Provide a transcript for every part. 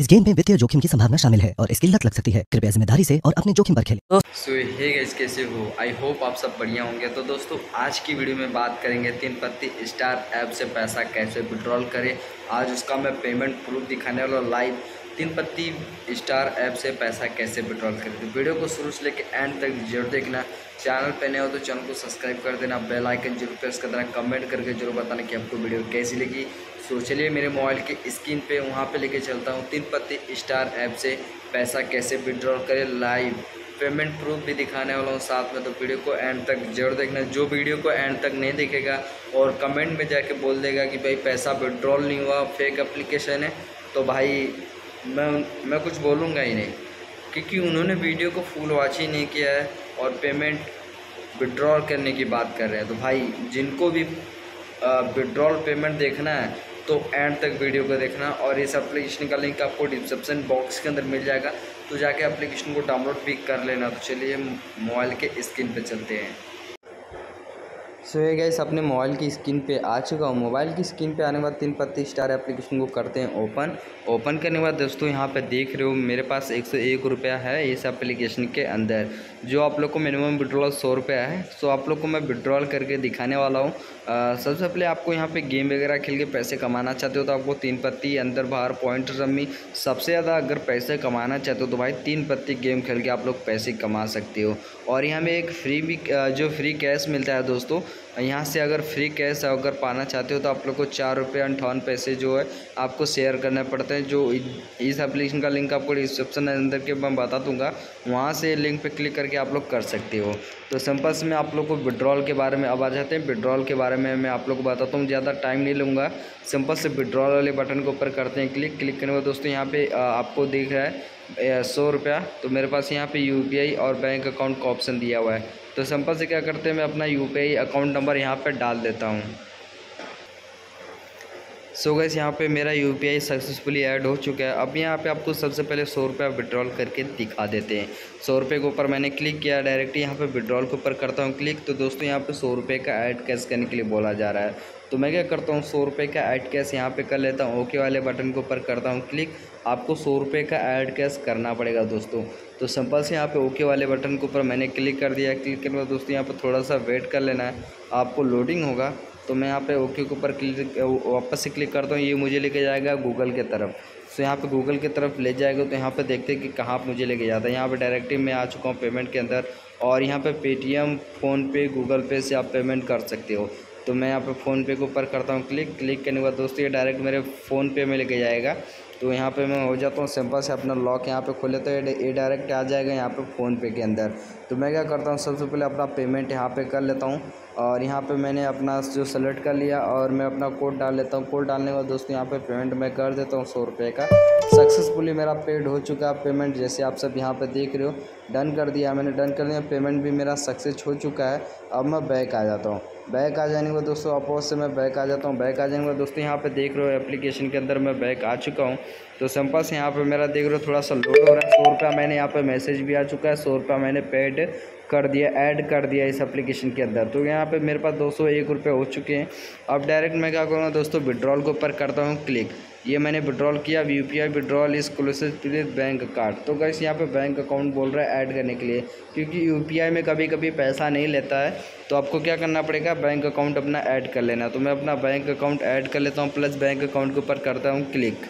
इस गेम में वित्तीय जोखिम की संभावना शामिल है और इसकी लत लग सकती है। कृपया जिम्मेदारी से और अपने जोखिम पर खेलें। सो हे गाइस, कैसे हो? आई होप आप सब बढ़िया होंगे। तो दोस्तों आज की वीडियो में बात करेंगे तीन पत्ती स्टार ऐप से पैसा कैसे विड्रॉल करें। आज उसका मैं पेमेंट प्रूफ दिखाने वाला लाइव। तीन पत्ती स्टार ऐप से पैसा कैसे विड्रॉल करें, तो वीडियो को शुरू से लेकर एंड तक जरूर देखना। चैनल पर नए हो तो चैनल को सब्सक्राइब कर देना, बेल आइकन जरूर प्रेस कर देना, कमेंट करके जरूर बताना कि आपको वीडियो कैसी लगी। तो चलिए मेरे मोबाइल की स्क्रीन पे वहाँ पे लेके चलता हूँ। तीन पत्ती स्टार ऐप से पैसा कैसे विड्रॉल करें, लाइव पेमेंट प्रूफ भी दिखाने वाला हूँ साथ में। तो वीडियो को एंड तक जरूर देखना। जो वीडियो को एंड तक नहीं देखेगा और कमेंट में जाके बोल देगा कि भाई पैसा विड्रॉल नहीं हुआ, फेक एप्लीकेशन है, तो भाई मैं कुछ बोलूँगा ही नहीं, क्योंकि उन्होंने वीडियो को फुल वॉच ही नहीं किया है और पेमेंट विड्रॉल करने की बात कर रहे हैं। तो भाई जिनको भी विड्रॉल पेमेंट देखना है तो एंड तक वीडियो को देखना। और इस एप्लीकेशन का लिंक आपको डिस्क्रिप्शन बॉक्स के अंदर मिल जाएगा, तो जाके एप्लीकेशन को डाउनलोड भी कर लेना। तो चलिए मोबाइल के स्क्रीन पे चलते हैं। सो ये गाइस, अपने मोबाइल की स्क्रीन पे आ चुका हूँ। मोबाइल की स्क्रीन पे आने के बाद तीन पत्ती स्टार एप्लीकेशन को करते हैं ओपन। ओपन करने के बाद दोस्तों यहाँ पे देख रहे हो मेरे पास 101 रुपया है इस एप्लीकेशन के अंदर। जो आप लोग को मिनिमम विड्रॉल 100 रुपया है, सो आप लोग को मैं विड्रॉल करके दिखाने वाला हूँ। सबसे पहले आपको यहाँ पे गेम वगैरह खेल के पैसे कमाना चाहते हो तो आपको तीन पत्ती अंदर बाहर पॉइंट रमी सबसे ज़्यादा अगर पैसे कमाना चाहते हो तो भाई तीन पत्ती गेम खेल के आप लोग पैसे कमा सकते हो। और यहाँ में एक फ्री भी जो फ्री कैश मिलता है दोस्तों, यहाँ से अगर फ्री कैश अगर पाना चाहते हो तो आप लोग को 4.58 रुपये जो है आपको शेयर करने पड़ते हैं। जो इस एप्लीकेशन का लिंक आपको डिस्क्रिप्शन अंदर के मैं बता दूंगा, वहाँ से लिंक पे क्लिक करके आप लोग कर सकते हो। तो सिंपल्स में आप लोग को विड्रॉल के बारे में अब आ जाते हैं। विड्रॉल के बारे में मैं आप लोग को बताता हूँ, ज़्यादा टाइम नहीं लूँगा। सिंपल से विड्रॉल वाले बटन के ऊपर करते हैं क्लिक। क्लिक करने के बाद दोस्तों यहाँ पर आपको दिख रहा है 100 रुपया। तो मेरे पास यहाँ पर UPI और बैंक अकाउंट का ऑप्शन दिया हुआ है। तो सिंपल से क्या करते हैं, मैं अपना UPI अकाउंट नंबर यहाँ पे डाल देता हूँ। सो गाइस, यहाँ पे मेरा UPI सक्सेसफुली ऐड हो चुका है। अब यहाँ पे आपको सबसे पहले 100 रुपया विड्रॉल करके दिखा देते हैं। 100 रुपये के ऊपर मैंने क्लिक किया, डायरेक्ट यहाँ पे विड्रॉल के ऊपर करता हूँ क्लिक। तो दोस्तों यहाँ पे 100 रुपये का ऐड कैश करने के लिए बोला जा रहा है, तो मैं क्या करता हूँ 100 रुपये का ऐड कैश यहाँ पे कर लेता हूँ। ओके वाले बटन के ऊपर करता हूँ क्लिक। आपको 100 रुपये का ऐड कैश करना पड़ेगा दोस्तों। तो सिंपल से यहाँ पे ओके वाले बटन के ऊपर मैंने क्लिक कर दिया। क्लिक करने के बाद दोस्तों यहाँ पे थोड़ा सा वेट कर लेना है, आपको लोडिंग होगा। तो मैं यहाँ पे ओके के ऊपर क्लिक वापस से क्लिक करता हूँ। ये मुझे लेके जाएगा गूगल की तरफ। सो यहाँ पे गूगल की तरफ ले जाएगा, तो यहाँ पे देखते हैं कि कहाँ मुझे लेके जाता है। यहाँ पे डायरेक्टली मैं आ चुका हूँ पेमेंट के अंदर, और यहाँ पे पेटीएम, फ़ोनपे, गूगल पे से आप पेमेंट कर सकते हो। तो मैं यहाँ पे फ़ोनपे के ऊपर करता हूँ क्लिक। क्लिक करने के बाद दोस्तों ये डायरेक्ट मेरे फ़ोनपे में लेके जाएगा। तो यहाँ पे मैं हो जाता हूँ सिंपल से अपना लॉक यहाँ पे खोले, तो ये डायरेक्ट आ जाएगा यहाँ पे फ़ोनपे के अंदर। तो मैं क्या करता हूँ सबसे पहले अपना पेमेंट यहाँ पे कर लेता हूँ, और यहाँ पे मैंने अपना जो सेलेक्ट कर लिया और मैं अपना कोड डाल लेता हूँ। कोड डालने के बाद दोस्तों यहाँ पे पेमेंट मैं कर देता हूँ 100 रुपये का। सक्सेसफुली मेरा पेड हो चुका है पेमेंट, जैसे आप सब यहाँ पे देख रहे हो। डन कर दिया मैंने, डन कर दिया, पेमेंट भी मेरा सक्सेस हो चुका है। अब मैं बैक आ जाता हूँ। बैक आ जाने के बाद दोस्तों वापस से मैं बैक आ जाता हूँ। बैक आ जाने के बाद दोस्तों यहाँ पे देख रहे हो एप्लीकेशन के अंदर मैं बैक आ चुका हूँ। तो सिंपल से यहाँ पे मेरा देख रहे हो थोड़ा सा लोड हो रहा है। 100 रुपया मैंने यहाँ पे मैसेज भी आ चुका है, 100 रुपया मैंने पेड कर दिया, ऐड कर दिया इस एप्लीकेशन के अंदर। तो यहाँ पे मेरे पास 201 रुपये हो चुके हैं। अब डायरेक्ट मैं क्या करूँगा दोस्तों, विड्रॉल के ऊपर करता हूँ क्लिक। ये मैंने विड्रॉल किया, UPI withdrawal exclusive please bank card. तो गाइस यहाँ पे बैंक अकाउंट बोल रहा है ऐड करने के लिए, क्योंकि UPI में कभी कभी पैसा नहीं लेता है। तो आपको क्या करना पड़ेगा, बैंक अकाउंट अपना ऐड कर लेना। तो मैं अपना बैंक अकाउंट ऐड कर लेता हूँ, प्लस बैंक अकाउंट के ऊपर करता हूँ क्लिक।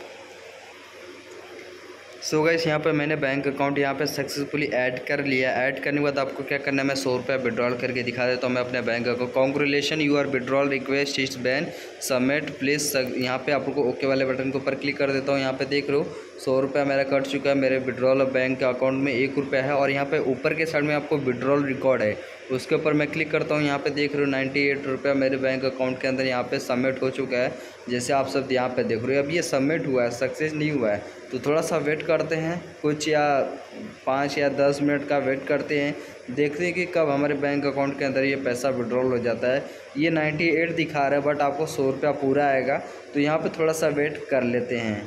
सो गाइस, यहाँ पे मैंने बैंक अकाउंट यहाँ पे सक्सेसफुली ऐड कर लिया। ऐड करने के बाद आपको क्या करना है, मैं 100 रुपया विड्रॉल करके दिखा देता हूँ मैं अपने bank account. Congratulation, your withdrawal request is ban, submit please. यहाँ पे आपको ओके वाले बटन के ऊपर क्लिक कर देता हूँ। यहाँ पे देख रहे हो 100 रुपया मेरा कट चुका है। मेरे विड्रॉल बैंक अकाउंट में 1 रुपया है, और यहाँ पे ऊपर के साइड में आपको विड्रॉल रिकॉर्ड है, उसके ऊपर मैं क्लिक करता हूँ। यहाँ पे देख रहे हो 98 रुपया मेरे बैंक अकाउंट के अंदर यहाँ पे सबमिट हो चुका है, जैसे आप सब यहाँ पे देख रहे हो। अब ये सबमिट हुआ है, सक्सेस नहीं हुआ है। तो थोड़ा सा वेट करते हैं, कुछ या 5 या 10 मिनट का वेट करते हैं, देखते हैं कि कब हमारे बैंक अकाउंट के अंदर ये पैसा विड्रॉल हो जाता है। ये 98 दिखा रहा है, बट आपको 100 रुपया पूरा आएगा। तो यहाँ पर थोड़ा सा वेट कर लेते हैं।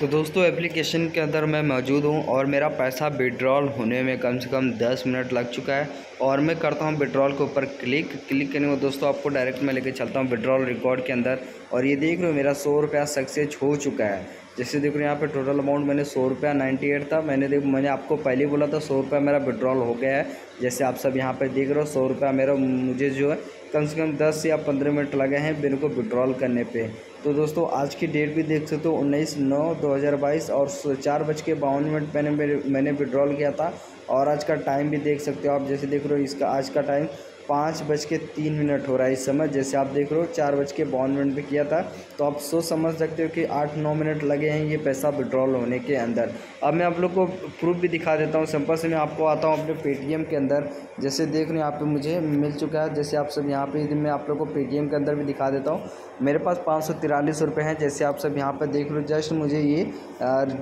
तो दोस्तों एप्लीकेशन के अंदर मैं मौजूद हूँ, और मेरा पैसा विड्रॉल होने में कम से कम 10 मिनट लग चुका है। और मैं करता हूँ विड्रॉल के ऊपर क्लिक। क्लिक करने में दोस्तों आपको डायरेक्ट मैं लेके चलता हूँ विड्रॉल रिकॉर्ड के अंदर, और ये देख रहे हो मेरा 100 रुपया सक्सेस हो चुका है। जैसे देखो यहाँ पे टोटल अमाउंट मैंने 100 रुपया 98 था। मैंने आपको पहले बोला था 100 रुपया मेरा विड्रॉल हो गया है। जैसे आप सब यहाँ पे देख रहे हो 100 रुपया मेरा, मुझे जो है कम से कम 10 या 15 मिनट लगे हैं मेरे को विड्रॉल करने पे। तो दोस्तों आज की डेट भी देख सकते हो 19/9/2022 और 4:52 मैंने विड्रॉल किया था। और आज का टाइम भी देख सकते हो आप, जैसे देख रहे हो इसका आज का टाइम 5:03 हो रहा है इस समय। जैसे आप देख रहे हो 4:52 पे किया था, तो आप सोच समझ सकते हो कि 8-9 मिनट लगे हैं ये पैसा विड्रॉल होने के अंदर। अब मैं आप लोग को प्रूफ भी दिखा देता हूँ। सिंपल से मैं आपको आता हूँ अपने पेटीएम के अंदर। जैसे देख रहे हो यहाँ पे मुझे मिल चुका है। जैसे आप सब यहाँ पर, मैं आप लोग को पेटीएम के अंदर भी दिखा देता हूँ। मेरे पास 543 रुपये हैं। जैसे आप सब यहाँ पर देख रहे हो, जस्ट मुझे ये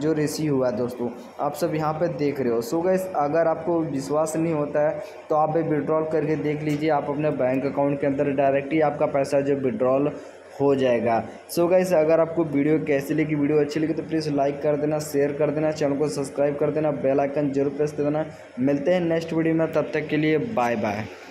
जो रिसीव हुआ दोस्तों आप सब यहाँ पर देख रहे हो। सो गाइस अगर आपको विश्वास नहीं होता है तो आप विड्रॉल करके देख लीजिए, आप अपने बैंक अकाउंट के अंदर डायरेक्टली आपका पैसा जो विड्रॉल हो जाएगा। सो गाइस अगर आपको वीडियो कैसी लगी, वीडियो अच्छी लगी तो प्लीज़ लाइक कर देना, शेयर कर देना, चैनल को सब्सक्राइब कर देना, बेल आइकन जरूर प्रेस कर देना। मिलते हैं नेक्स्ट वीडियो में, तब तक के लिए बाय बाय।